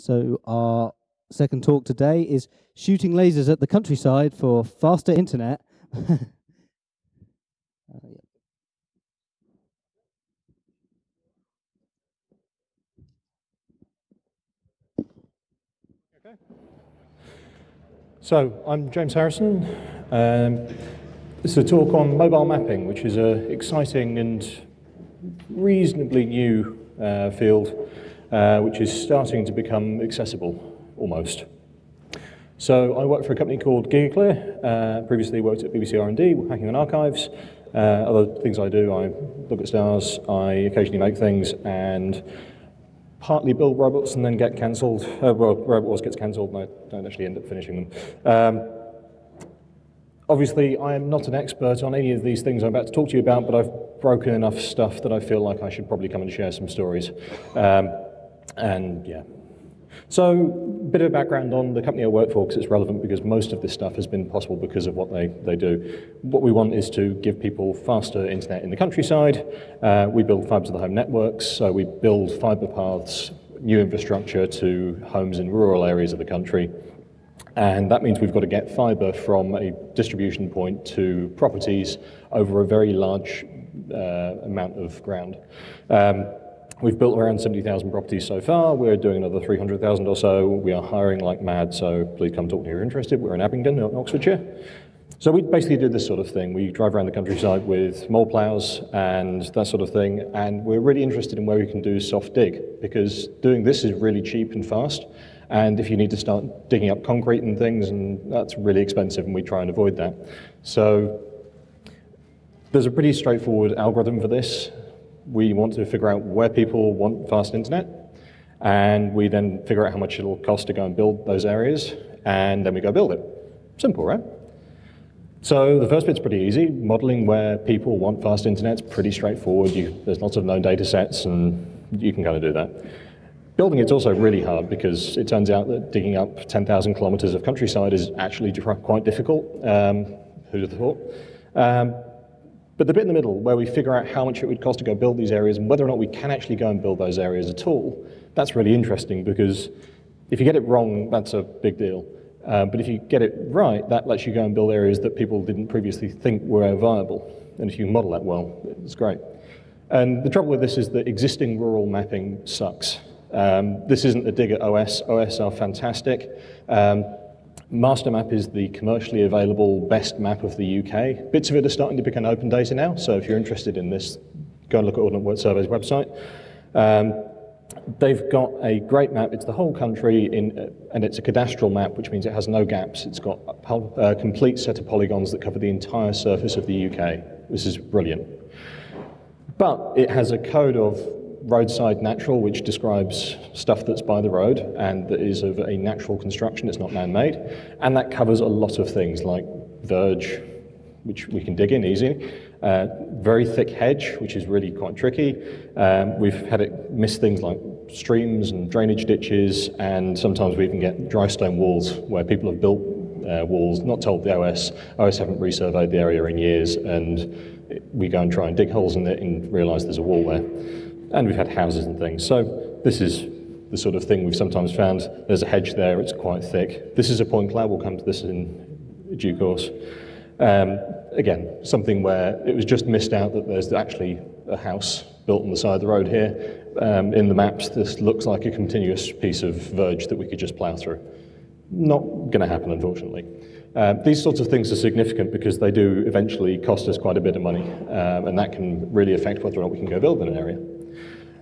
So our second talk today is shooting lasers at the countryside for faster internet. Okay. So I'm James Harrison. This is a talk on mobile mapping, which is an exciting and reasonably new field, which is starting to become accessible, almost. So I work for a company called GigaClear, previously worked at BBC R&D, hacking and archives. Other things I do, I look at stars, I occasionally make things, and partly build robots and then get cancelled. Well, Robot Wars gets cancelled and I don't actually end up finishing them. Obviously, I am not an expert on any of these things I'm about to talk to you about, but I've broken enough stuff that I feel like I should probably come and share some stories. And yeah. So, a bit of background on the company I work for, because it's relevant, because most of this stuff has been possible because of what they do. What we want is to give people faster internet in the countryside. We build fibre to the home networks, so we build fibre paths, new infrastructure to homes in rural areas of the country. And that means we've got to get fibre from a distribution point to properties over a very large amount of ground. We've built around 70,000 properties so far. We're doing another 300,000 or so. We are hiring like mad, so please come talk to me if you're interested. We're in Abingdon, not Oxfordshire. So we basically do this sort of thing. We drive around the countryside with mole plows and that sort of thing, and we're really interested in where we can do soft dig, because doing this is really cheap and fast, and if you need to start digging up concrete and things, and that's really expensive, and we try and avoid that. So there's a pretty straightforward algorithm for this. We want to figure out where people want fast internet, and we then figure out how much it'll cost to go and build those areas, and then we go build it. Simple, right? So the first bit's pretty easy. Modeling where people want fast internet's pretty straightforward. There's lots of known data sets, and you can kind of do that. Building it's also really hard, because it turns out that digging up 10,000 kilometers of countryside is actually quite difficult. Who'd have thought? But the bit in the middle, where we figure out how much it would cost to go build these areas and whether or not we can actually go and build those areas at all, that's really interesting, because if you get it wrong, that's a big deal. But if you get it right, that lets you go and build areas that people didn't previously think were viable. And if you model that well, it's great. And the trouble with this is that existing rural mapping sucks. This isn't a dig at OS. OS are fantastic. MasterMap is the commercially available best map of the UK. Bits of it are starting to become open data now, so if you're interested in this, go and look at Ordnance Survey's website. They've got a great map. It's the whole country, and it's a cadastral map, which means it has no gaps. It's got a complete set of polygons that cover the entire surface of the UK. This is brilliant. But it has a code of roadside natural, which describes stuff that's by the road and that is of a natural construction, it's not man-made, and that covers a lot of things like verge, which we can dig in easy, very thick hedge, which is really quite tricky. We've had it miss things like streams and drainage ditches, and sometimes we even get dry stone walls where people have built walls, not told the OS. OS haven't resurveyed the area in years, and we go and try and dig holes in it and realise there's a wall there. And we've had houses and things. So this is the sort of thing we've sometimes found. There's a hedge there, it's quite thick. This is a point cloud, we'll come to this in due course. Again, something where it was just missed out that there's actually a house built on the side of the road here. In the maps, this looks like a continuous piece of verge that we could just plow through. Not gonna happen, unfortunately. These sorts of things are significant because they do eventually cost us quite a bit of money, and that can really affect whether or not we can go build in an area.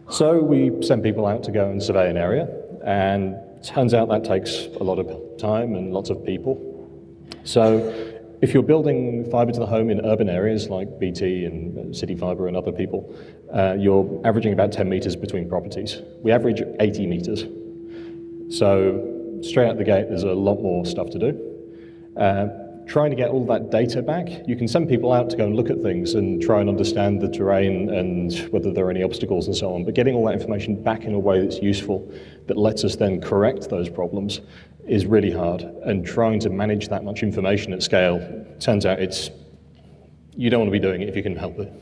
So we send people out to go and survey an area, and turns out that takes a lot of time and lots of people. So if you're building fibre to the home in urban areas like BT and City Fiber and other people, you're averaging about 10 metres between properties. We average 80 metres. So straight out the gate, there's a lot more stuff to do. Trying to get all that data back, you can send people out to go and look at things and try and understand the terrain and whether there are any obstacles and so on, but getting all that information back in a way that's useful, that lets us then correct those problems, is really hard. And trying to manage that much information at scale, turns out you don't want to be doing it if you can help it.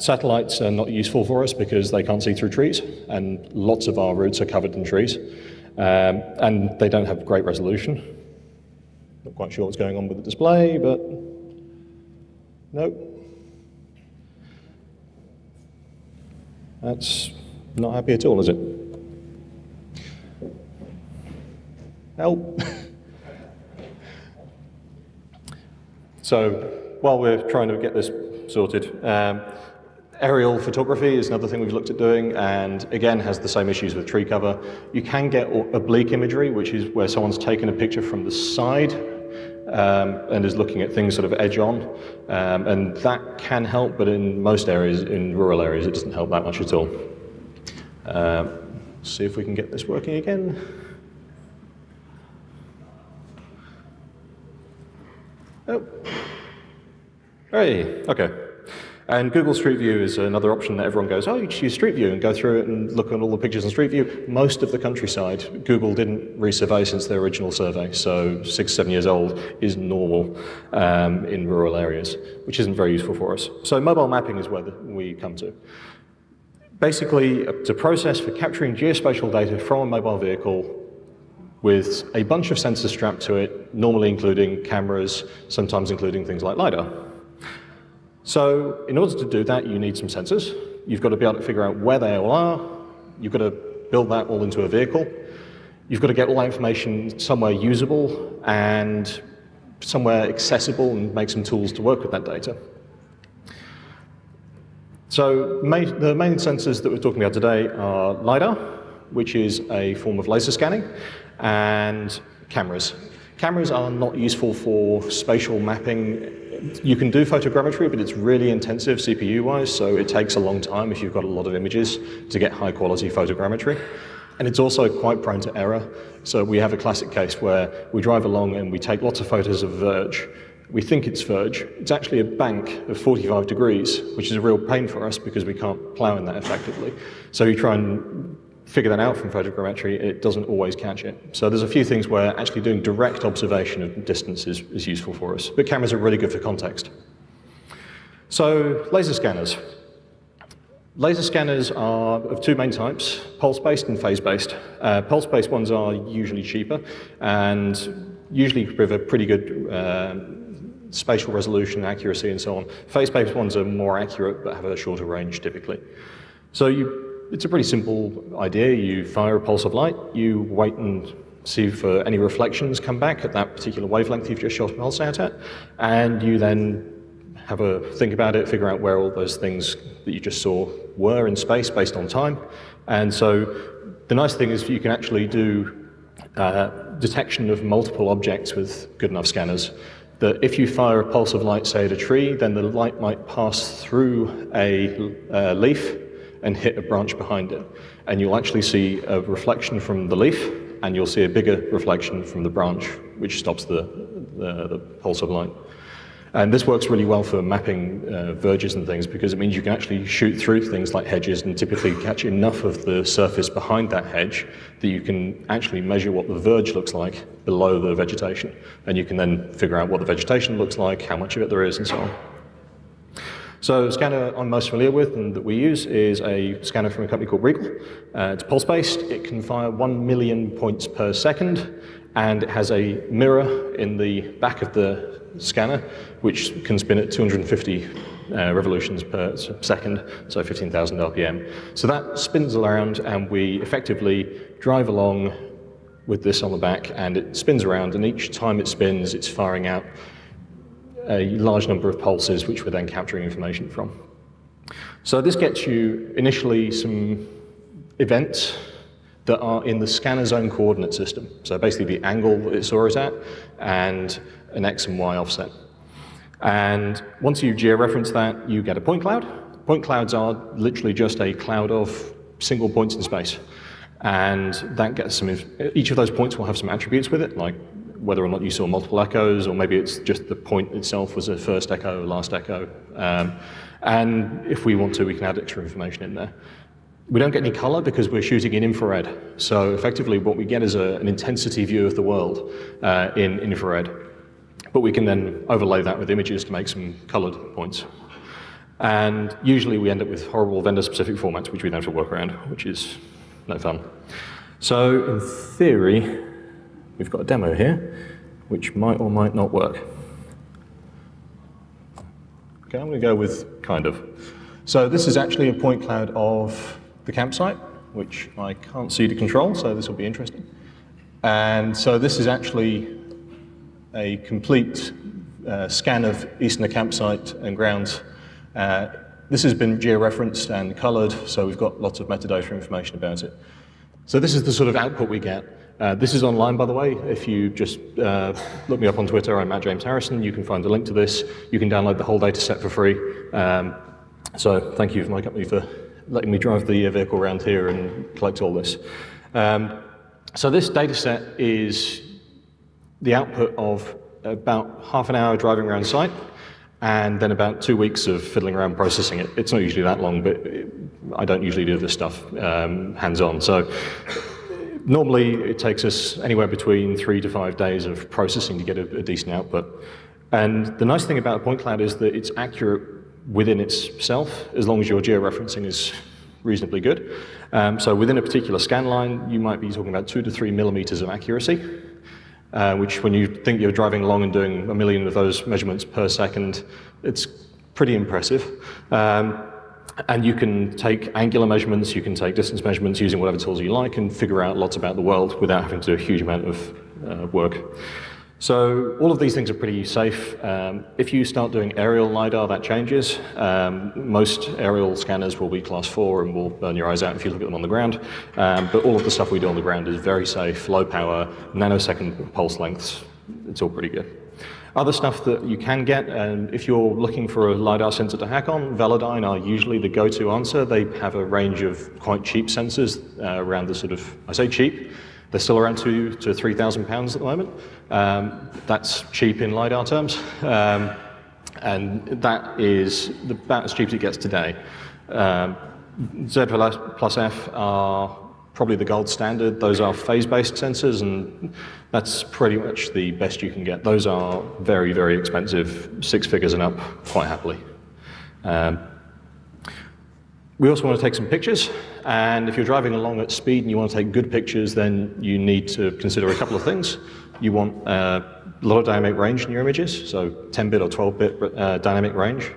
Satellites are not useful for us because they can't see through trees, and lots of our routes are covered in trees, and they don't have great resolution. Not quite sure what's going on with the display, but nope. That's not happy at all, is it? Help. So while we're trying to get this sorted, aerial photography is another thing we've looked at doing, and again has the same issues with tree cover. You can get oblique imagery, which is where someone's taken a picture from the side and is looking at things sort of edge on, and that can help, but in most areas, in rural areas, it doesn't help that much at all. See if we can get this working again. Oh. Hey, okay. And Google Street View is another option that everyone goes, oh, you just use Street View and go through it and look at all the pictures in Street View. Most of the countryside, Google didn't resurvey since their original survey, so 6, 7 years old is normal in rural areas, which isn't very useful for us. So mobile mapping is where we come to. Basically, it's a process for capturing geospatial data from a mobile vehicle with a bunch of sensors strapped to it, normally including cameras, sometimes including things like LiDAR. So in order to do that, you need some sensors. You've got to be able to figure out where they all are. You've got to build that all into a vehicle. You've got to get all that information somewhere usable and somewhere accessible and make some tools to work with that data. So the main sensors that we're talking about today are LiDAR, which is a form of laser scanning, and cameras. Cameras are not useful for spatial mapping. You can do photogrammetry, but it's really intensive CPU-wise, so it takes a long time if you've got a lot of images to get high-quality photogrammetry. And it's also quite prone to error. So we have a classic case where we drive along and we take lots of photos of verge. We think it's verge. It's actually a bank of 45 degrees, which is a real pain for us because we can't plow in that effectively. So you try and figure that out from photogrammetry, it doesn't always catch it. So there's a few things where actually doing direct observation of distance is useful for us, but cameras are really good for context. So laser scanners. Laser scanners are of two main types, pulse-based and phase-based. Pulse-based ones are usually cheaper and usually with a pretty good spatial resolution, accuracy, and so on. Phase-based ones are more accurate but have a shorter range typically. So it's a pretty simple idea. You fire a pulse of light, you wait and see for any reflections come back at that particular wavelength you've just shot a pulse out at, and you then have a think about it, figure out where all those things that you just saw were in space based on time. And so the nice thing is you can actually do detection of multiple objects with good enough scanners. That if you fire a pulse of light, say at a tree, then the light might pass through a leaf and hit a branch behind it. And you'll actually see a reflection from the leaf, and you'll see a bigger reflection from the branch, which stops the pulse of light. And this works really well for mapping verges and things, because it means you can actually shoot through things like hedges and typically catch enough of the surface behind that hedge that you can actually measure what the verge looks like below the vegetation. And you can then figure out what the vegetation looks like, how much of it there is, and so on. So the scanner I'm most familiar with and that we use is a scanner from a company called Regal. It's pulse-based. It can fire 1,000,000 points per second, and it has a mirror in the back of the scanner, which can spin at 250 revolutions per second, so 15,000 RPM. So that spins around, and we effectively drive along with this on the back, and it spins around, and each time it spins, it's firing out a large number of pulses, which we're then capturing information from. So this gets you initially some events that are in the scanner's own coordinate system. So basically the angle that it saw it at and an X and Y offset. And once you georeference that, you get a point cloud. Point clouds are literally just a cloud of single points in space. And that gets some, each of those points will have some attributes with it, like whether or not you saw multiple echoes, or maybe it's just the point itself was a first echo, last echo. And if we want to, we can add extra information in there. We don't get any color because we're shooting in infrared. So effectively what we get is an intensity view of the world in infrared. But we can then overlay that with images to make some colored points. And usually we end up with horrible vendor-specific formats, which we don't have to work around, which is no fun. So in theory, we've got a demo here, which might or might not work. Okay, I'm going to go with kind of. So this is actually a point cloud of the campsite, which I can't see to control, so this will be interesting. And so this is actually a complete scan of Eastnor campsite and grounds. This has been georeferenced and colored, so we've got lots of metadata information about it. So this is the sort of output we get. This is online, by the way. If you just look me up on Twitter, I'm at James Harrison. You can find a link to this. You can download the whole data set for free. So thank you to my company for letting me drive the vehicle around here and collect all this. So this data set is the output of about half an hour driving around site, and then about 2 weeks of fiddling around processing it. It's not usually that long, but I don't usually do this stuff hands-on. So normally it takes us anywhere between 3 to 5 days of processing to get a decent output. And the nice thing about a point cloud is that it's accurate within itself, as long as your georeferencing is reasonably good. So within a particular scan line, you might be talking about 2 to 3 millimeters of accuracy. Which when you think you're driving along and doing a million of those measurements per second, it's pretty impressive. And you can take angular measurements, you can take distance measurements using whatever tools you like and figure out lots about the world without having to do a huge amount of work. So all of these things are pretty safe. If you start doing aerial LiDAR, that changes. Most aerial scanners will be class 4 and will burn your eyes out if you look at them on the ground. But all of the stuff we do on the ground is very safe, low power, nanosecond pulse lengths. It's all pretty good. Other stuff that you can get, if you're looking for a LiDAR sensor to hack on, Velodyne are usually the go-to answer. They have a range of quite cheap sensors around the sort of, I say cheap, they're still around £2,000 to £3,000 at the moment. That's cheap in LiDAR terms. And that is about as cheap as it gets today. Z plus F are probably the gold standard. Those are phase-based sensors, and that's pretty much the best you can get. Those are very, very expensive, 6 figures and up quite happily. We also want to take some pictures, and if you're driving along at speed and you want to take good pictures, then you need to consider a couple of things. You want a lot of dynamic range in your images, so 10-bit or 12-bit dynamic range,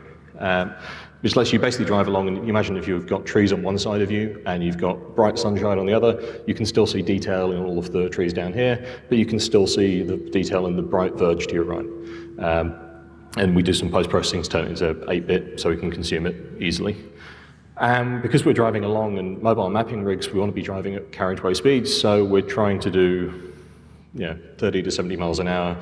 which lets you basically drive along and imagine if you've got trees on one side of you and you've got bright sunshine on the other, you can still see detail in all of the trees down here, but you can still see the detail in the bright verge to your right. And we do some post-processing to turn it into 8-bit so we can consume it easily. Because we're driving along in mobile mapping rigs, we want to be driving at carriageway speeds, so we're trying to do 30 to 70 miles an hour.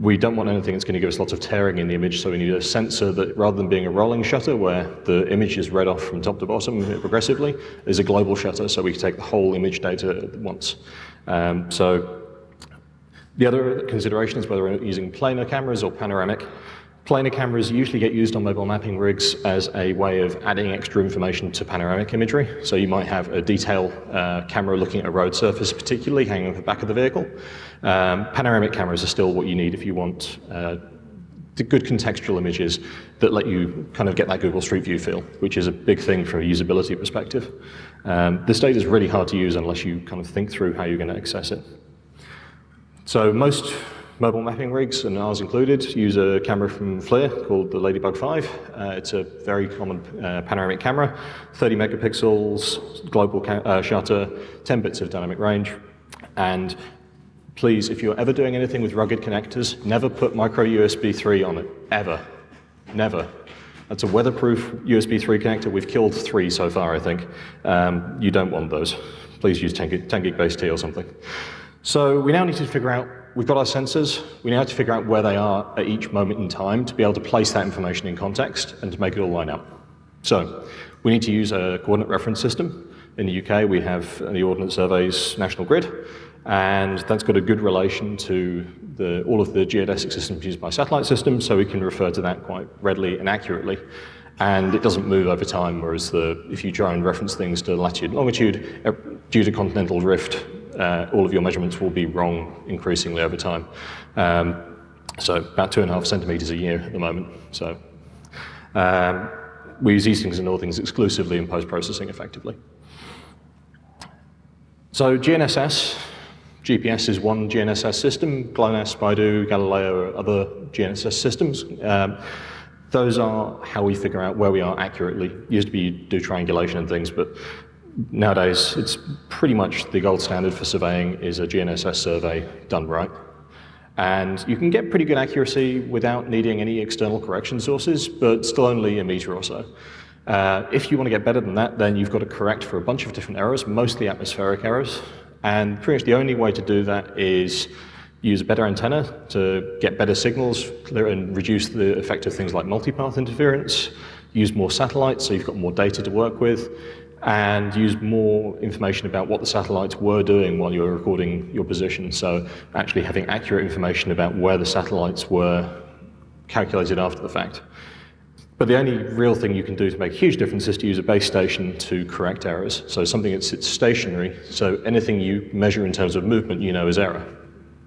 We don't want anything that's going to give us lots of tearing in the image, so we need a sensor that, rather than being a rolling shutter where the image is read off from top to bottom progressively, is a global shutter, so we can take the whole image data at once. So the other consideration is whether we're using planar cameras or panoramic. Planar cameras usually get used on mobile mapping rigs as a way of adding extra information to panoramic imagery. So you might have a detail camera looking at a road surface particularly hanging off the back of the vehicle. Panoramic cameras are still what you need if you want good contextual images that let you kind of get that Google Street View feel, which is a big thing from a usability perspective. This data is really hard to use unless you kind of think through how you're going to access it. So most mobile mapping rigs, and ours included, use a camera from FLIR called the Ladybug 5. It's a very common panoramic camera, 30 megapixels, global shutter, 10 bits of dynamic range. And please, if you're ever doing anything with rugged connectors, never put micro USB 3 on it, ever. Never. That's a weatherproof USB 3 connector. We've killed 3 so far, I think. You don't want those. Please use 10 gig base T or something. So we now need to figure out, we've got our sensors, we now have to figure out where they are at each moment in time to be able to place that information in context and to make it all line up. So we need to use a coordinate reference system. In the UK, we have the Ordnance Survey's national grid, and that's got a good relation to all of the geodesic systems used by satellite systems, so we can refer to that quite readily and accurately. And it doesn't move over time, whereas if you try and reference things to latitude and longitude, due to continental drift, all of your measurements will be wrong increasingly over time. So about 2.5 centimeters a year at the moment. So we use Eastings and Northings exclusively in post-processing, effectively. So GNSS, GPS is one GNSS system. GLONASS, BeiDou, Galileo are other GNSS systems. Those are how we figure out where we are accurately. Used to be you do triangulation and things, but nowadays it's pretty much the gold standard for surveying is a GNSS survey done right. And you can get pretty good accuracy without needing any external correction sources, but still only a meter or so. If you want to get better than that, then you've got to correct for a bunch of different errors, mostly atmospheric errors. And pretty much the only way to do that is use a better antenna to get better signals, clear and reduce the effect of things like multipath interference, use more satellites so you've got more data to work with, and use more information about what the satellites were doing while you were recording your position. So actually having accurate information about where the satellites were calculated after the fact. But the only real thing you can do to make a huge difference is to use a base station to correct errors. So something that sits stationary, so anything you measure in terms of movement you know is error,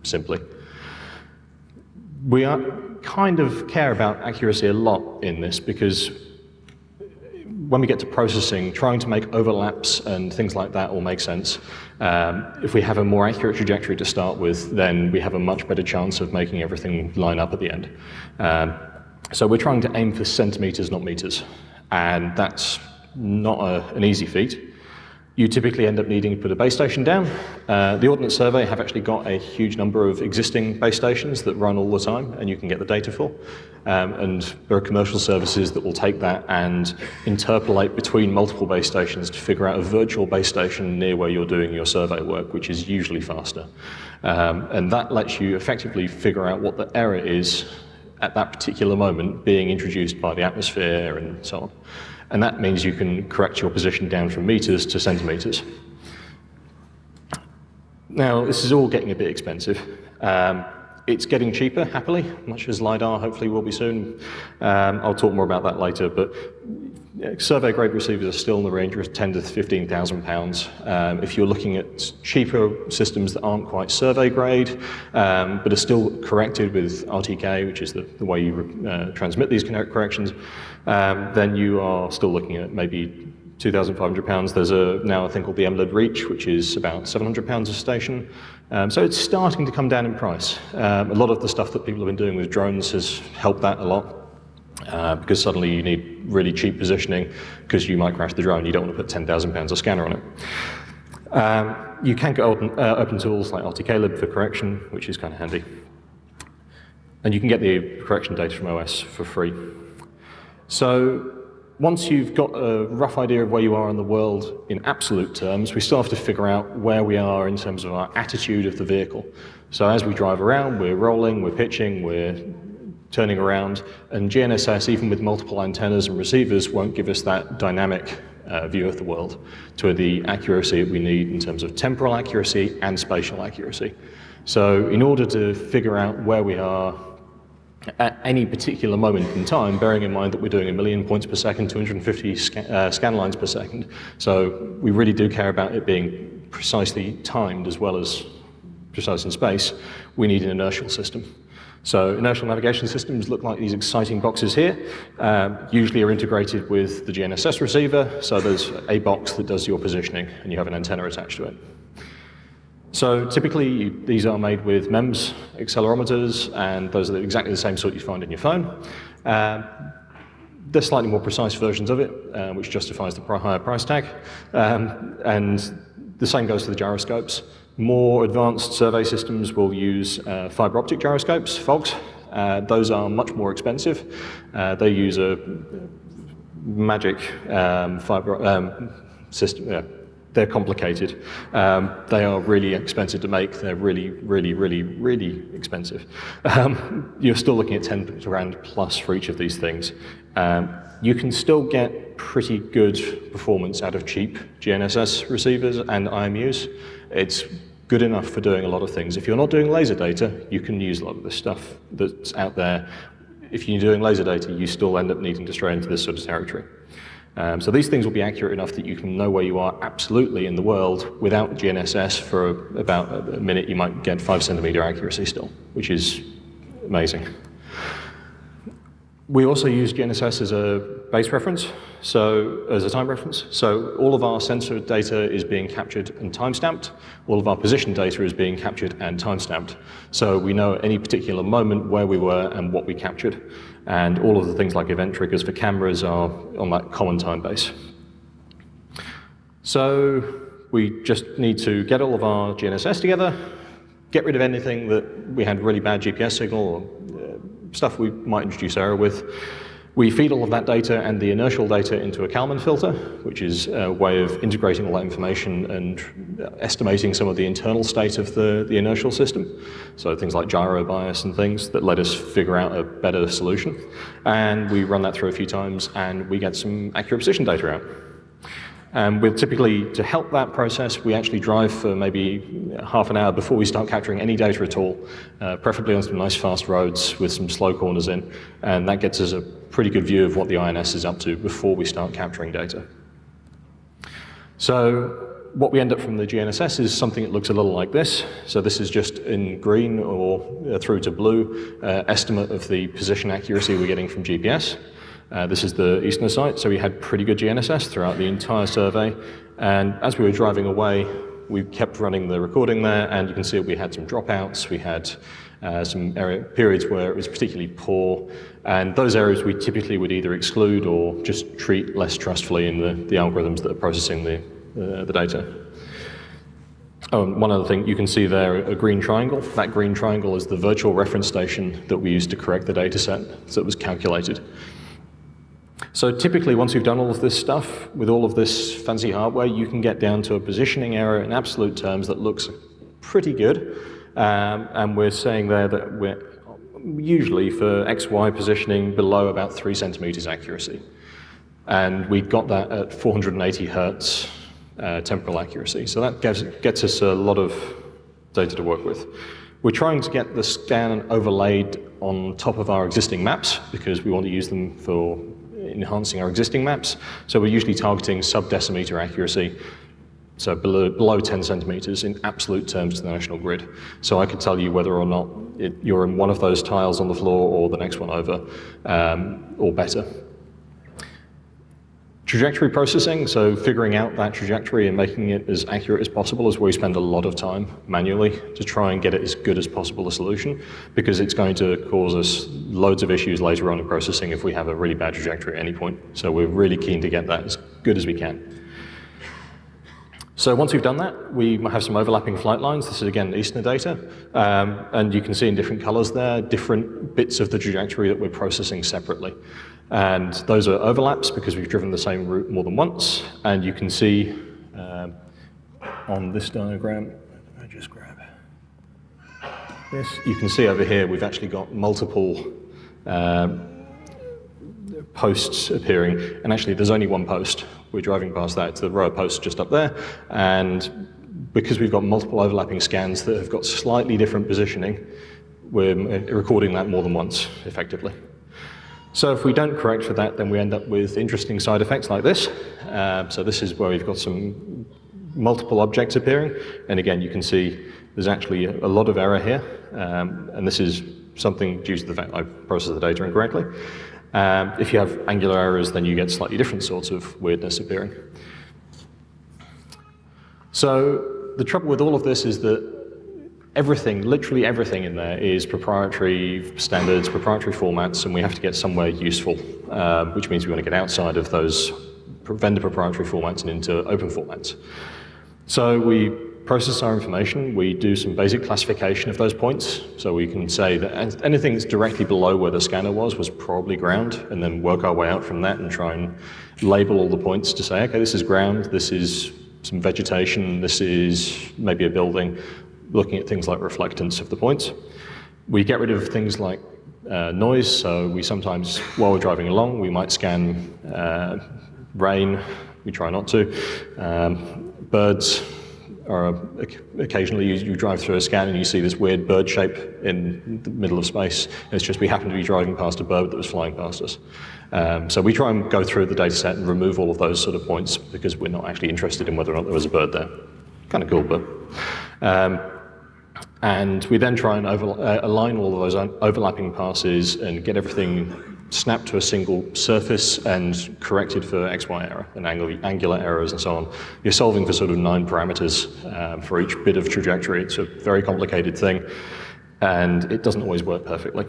simply. We kind of care about accuracy a lot in this because when we get to processing, trying to make overlaps and things like that all make sense. If we have a more accurate trajectory to start with, then we have a much better chance of making everything line up at the end. So we're trying to aim for centimeters, not meters, and that's not an easy feat. You typically end up needing to put a base station down. The Ordnance Survey have actually got a huge number of existing base stations that run all the time and you can get the data for. And there are commercial services that will take that and interpolate between multiple base stations to figure out a virtual base station near where you're doing your survey work, which is usually faster. And that lets you effectively figure out what the error is at that particular moment being introduced by the atmosphere and so on. And that means you can correct your position down from meters to centimeters. Now, this is all getting a bit expensive. It's getting cheaper, happily, much as LiDAR hopefully will be soon. I'll talk more about that later, but survey grade receivers are still in the range of £10,000 to £15,000. If you're looking at cheaper systems that aren't quite survey grade, but are still corrected with RTK, which is the way you transmit these corrections, then you are still looking at maybe £2,500. There's now a thing called the MLED Reach, which is about £700 a station. So it's starting to come down in price. A lot of the stuff that people have been doing with drones has helped that a lot, because suddenly you need really cheap positioning because you might crash the drone. You don't want to put £10,000 a scanner on it. You can get open tools like RTKlib for correction, which is kind of handy. And you can get the correction data from OS for free. So once you've got a rough idea of where you are in the world in absolute terms, we still have to figure out where we are in terms of our attitude of the vehicle. So as we drive around, we're rolling, we're pitching, we're turning around, and GNSS, even with multiple antennas and receivers, won't give us that dynamic view of the world to the accuracy that we need in terms of temporal accuracy and spatial accuracy. So in order to figure out where we are at any particular moment in time, bearing in mind that we're doing 1 million points per second, 250 scan lines per second. So we really do care about it being precisely timed as well as precise in space. We need an inertial system. So inertial navigation systems look like these exciting boxes here. Usually are integrated with the GNSS receiver. So there's a box that does your positioning and you have an antenna attached to it. So typically, these are made with MEMS accelerometers, and those are exactly the same sort you find in your phone. They're slightly more precise versions of it, which justifies the higher price tag. And the same goes for the gyroscopes. More advanced survey systems will use fiber optic gyroscopes, FOGS. Those are much more expensive. They use a magic fiber system. They're complicated. They are really expensive to make. They're really, really, really, really expensive. You're still looking at £10,000 plus for each of these things. You can still get pretty good performance out of cheap GNSS receivers and IMUs. It's good enough for doing a lot of things. If you're not doing laser data, you can use a lot of the stuff that's out there. If you're doing laser data, you still end up needing to stray into this sort of territory. So these things will be accurate enough that you can know where you are absolutely in the world without GNSS. For about a minute, you might get 5 centimeter accuracy still, which is amazing. We also use GNSS as a base reference, so as a time reference. So all of our sensor data is being captured and timestamped. All of our position data is being captured and timestamped. So we know at any particular moment where we were and what we captured. And all of the things like event triggers for cameras are on that common time base. So we just need to get all of our GNSS together, get rid of anything that we had really bad GPS signal or stuff we might introduce error with. We feed all of that data and the inertial data into a Kalman filter, which is a way of integrating all that information and estimating some of the internal state of the inertial system. So things like gyro bias and things that let us figure out a better solution. And we run that through a few times and we get some accurate position data out. And we'll typically, to help that process, we actually drive for maybe half an hour before we start capturing any data at all, preferably on some nice fast roads with some slow corners in, and that gets us a pretty good view of what the INS is up to before we start capturing data. So what we end up from the GNSS is something that looks a little like this. So this is just in green or through to blue, estimate of the position accuracy we're getting from GPS. This is the Eastnor site, so we had pretty good GNSS throughout the entire survey. And as we were driving away, we kept running the recording there, and you can see we had some dropouts, we had some periods where it was particularly poor, and those areas we typically would either exclude or just treat less trustfully in the algorithms that are processing the data. Oh, and one other thing, you can see there a green triangle. That green triangle is the virtual reference station that we used to correct the data set, so it was calculated. So typically, once we've done all of this stuff, with all of this fancy hardware, you can get down to a positioning error in absolute terms that looks pretty good. And we're saying there that we're usually for XY positioning below about 3 centimeters accuracy. And we got that at 480 hertz temporal accuracy. So that gets us a lot of data to work with. We're trying to get the scan overlaid on top of our existing maps because we want to use them for enhancing our existing maps. So we're usually targeting sub-decimeter accuracy, so below 10 centimeters in absolute terms to the national grid. So I could tell you whether or not you're in one of those tiles on the floor or the next one over, or better. Trajectory processing, so figuring out that trajectory and making it as accurate as possible is where we spend a lot of time manually to try and get it as good as possible a solution, because it's going to cause us loads of issues later on in processing if we have a really bad trajectory at any point. So we're really keen to get that as good as we can. So once we've done that, we have some overlapping flight lines. This is again Eastnor data, and you can see in different colors there, different bits of the trajectory that we're processing separately. And those are overlaps because we've driven the same route more than once. And you can see on this diagram, I just grab this. You can see over here we've actually got multiple posts appearing. And actually there's only one post. We're driving past that. It's the row of posts just up there. And because we've got multiple overlapping scans that have got slightly different positioning, we're recording that more than once effectively. So if we don't correct for that, then we end up with interesting side effects like this. So this is where we've got some multiple objects appearing. And again, you can see there's actually a lot of error here. And this is something due to the fact I processed the data incorrectly. If you have angular errors, then you get slightly different sorts of weirdness appearing. So the trouble with all of this is that everything, literally everything in there is proprietary standards, proprietary formats, and we have to get somewhere useful, which means we want to get outside of those vendor proprietary formats and into open formats. So we process our information, we do some basic classification of those points, so we can say that anything that's directly below where the scanner was probably ground, and then work our way out from that and try and label all the points to say, okay, this is ground, this is some vegetation, this is maybe a building, looking at things like reflectance of the points. We get rid of things like noise, so we sometimes, while we're driving along, we might scan rain, we try not to. Birds are occasionally, you drive through a scan and you see this weird bird shape in the middle of space. It's just we happen to be driving past a bird that was flying past us. So we try and go through the data set and remove all of those sort of points because we're not actually interested in whether or not there was a bird there. Kind of cool, but. And we then try and align all of those overlapping passes and get everything snapped to a single surface and corrected for XY error and angular errors and so on. You're solving for sort of 9 parameters for each bit of trajectory. It's a very complicated thing, and it doesn't always work perfectly.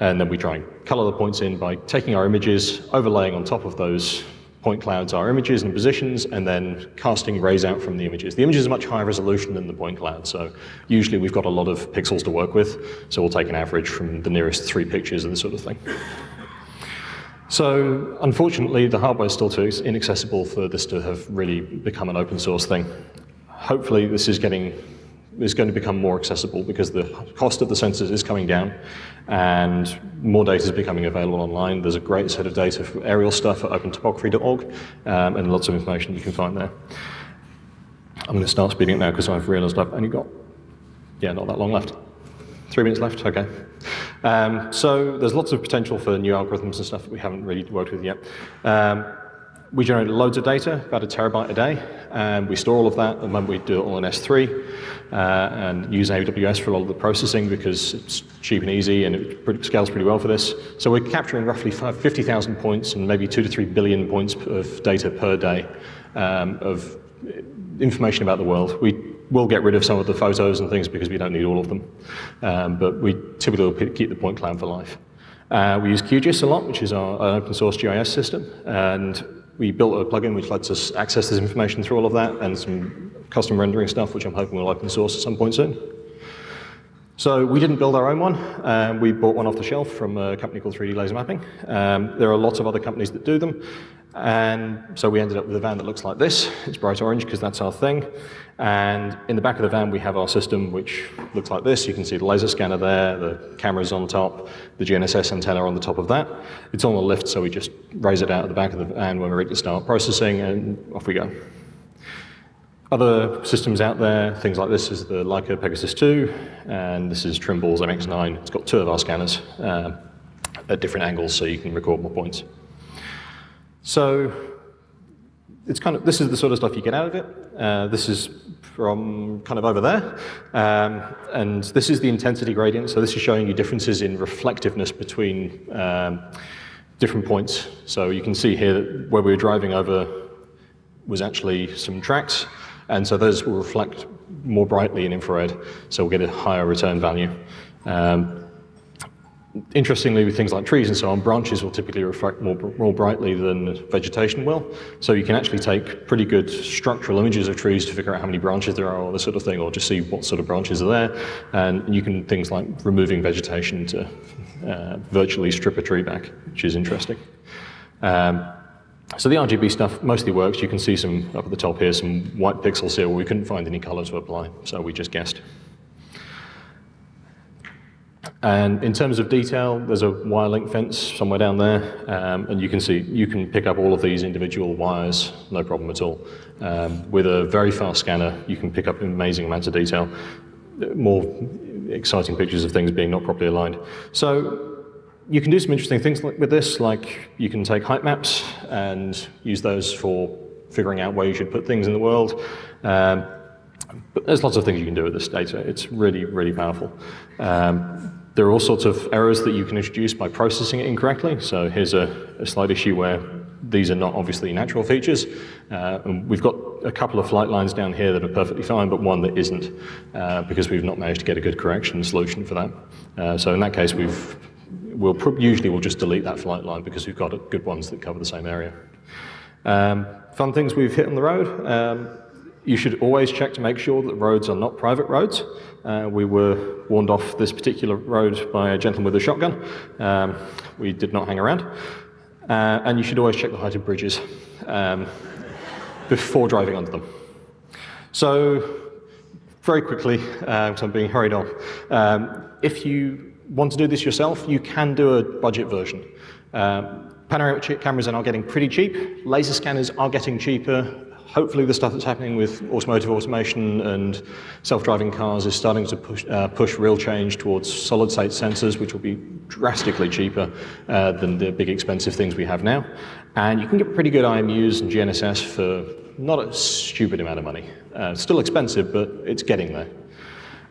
And then we try and color the points in by taking our images, overlaying on top of those point clouds our images and positions, and then casting rays out from the images. The images are much higher resolution than the point cloud, so usually we've got a lot of pixels to work with, so we'll take an average from the nearest 3 pictures and this sort of thing. So unfortunately, the hardware is still too inaccessible for this to have really become an open source thing. Hopefully this is going to become more accessible because the cost of the sensors is coming down and more data is becoming available online. There's a great set of data for aerial stuff at opentopography.org and lots of information you can find there. I'm going to start speeding it now because I've realized I've only got, not that long left. 3 minutes left, okay. So there's lots of potential for new algorithms and stuff that we haven't really worked with yet. We generate loads of data, about 1 terabyte a day, and we store all of that, and then we do it all in S3 and use AWS for a lot of the processing because it's cheap and easy and it scales pretty well for this. So we're capturing roughly 50,000 points and maybe 2 to 3 billion points of data per day of information about the world. We will get rid of some of the photos and things because we don't need all of them, but we typically will keep the point cloud for life. We use QGIS a lot, which is our open source GIS system, and we built a plugin which lets us access this information through all of that and some custom rendering stuff, which I'm hoping will open source at some point soon. So we didn't build our own one. We bought one off the shelf from a company called 3D Laser Mapping. There are lots of other companies that do them. And so we ended up with a van that looks like this. It's bright orange because that's our thing. And in the back of the van, we have our system, which looks like this. You can see the laser scanner there, the cameras on top, the GNSS antenna on the top of that. It's on the lift, so we just raise it out of the back of the van when we're ready to start processing, and off we go. Other systems out there, things like this is the Leica Pegasus II, and this is Trimble's MX9. It's got 2 of our scanners at different angles, so you can record more points. So it's kind of, this is the sort of stuff you get out of it. This is from kind of over there. And this is the intensity gradient. So this is showing you differences in reflectiveness between different points. So you can see here that where we were driving over was actually some tracks. And so those will reflect more brightly in infrared. So we'll get a higher return value. Interestingly, with things like trees and so on, branches will typically reflect more brightly than vegetation will. So you can actually take pretty good structural images of trees to figure out how many branches there are or this sort of thing, or just see what sort of branches are there. And you can things like removing vegetation to virtually strip a tree back, which is interesting. So the RGB stuff mostly works. You can see some up at the top here, some white pixels here where we couldn't find any color to apply, so we just guessed. And in terms of detail, there's a wire link fence somewhere down there, and you can see, you can pick up all of these individual wires, no problem at all. With a very fast scanner, you can pick up amazing amounts of detail, more exciting pictures of things being not properly aligned. So you can do some interesting things with this, like you can take height maps and use those for figuring out where you should put things in the world. But there's lots of things you can do with this data. It's really, really powerful. There are all sorts of errors that you can introduce by processing it incorrectly. So here's a slight issue where these are not obviously natural features. And we've got a couple of flight lines down here that are perfectly fine, but one that isn't, because we've not managed to get a good correction solution for that. So in that case, we'll just delete that flight line because we've got good ones that cover the same area. Fun things we've hit on the road. You should always check to make sure that roads are not private roads. We were warned off this particular road by a gentleman with a shotgun. We did not hang around. And you should always check the height of bridges before driving under them. So very quickly, because I'm being hurried on, if you want to do this yourself, you can do a budget version. Panoramic cameras are now getting pretty cheap. Laser scanners are getting cheaper. Hopefully the stuff that's happening with automotive automation and self-driving cars is starting to push real change towards solid-state sensors, which will be drastically cheaper than the big expensive things we have now. And you can get pretty good IMUs and GNSS for not a stupid amount of money. Still expensive, but it's getting there.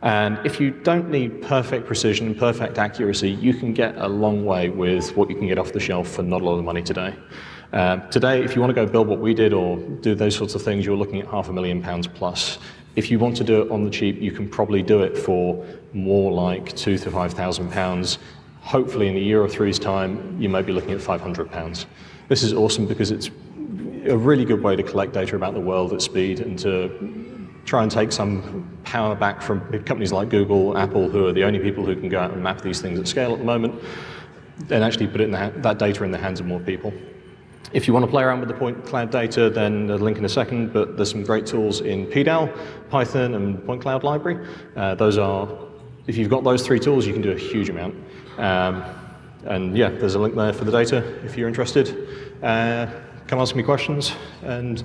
And if you don't need perfect precision and perfect accuracy, you can get a long way with what you can get off the shelf for not a lot of money today. Today, if you want to go build what we did or do those sorts of things, you're looking at £500,000 plus. If you want to do it on the cheap, you can probably do it for more like £2,000 to £5,000. Hopefully in a year or three's time, you might be looking at £500. This is awesome because it's a really good way to collect data about the world at speed and to try and take some power back from companies like Google, Apple, who are the only people who can go out and map these things at scale at the moment, and actually put that data in the hands of more people. If you want to play around with the point cloud data, then a link in a second, but there's some great tools in PDAL, Python, and point cloud library. If you've got those three tools, you can do a huge amount. And yeah, there's a link there for the data if you're interested. Come ask me questions. And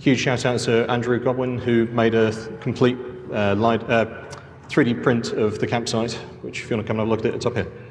huge shout out to Andrew Godwin, who made a complete 3D print of the campsite, which if you want to come and have a look at it, it's up here.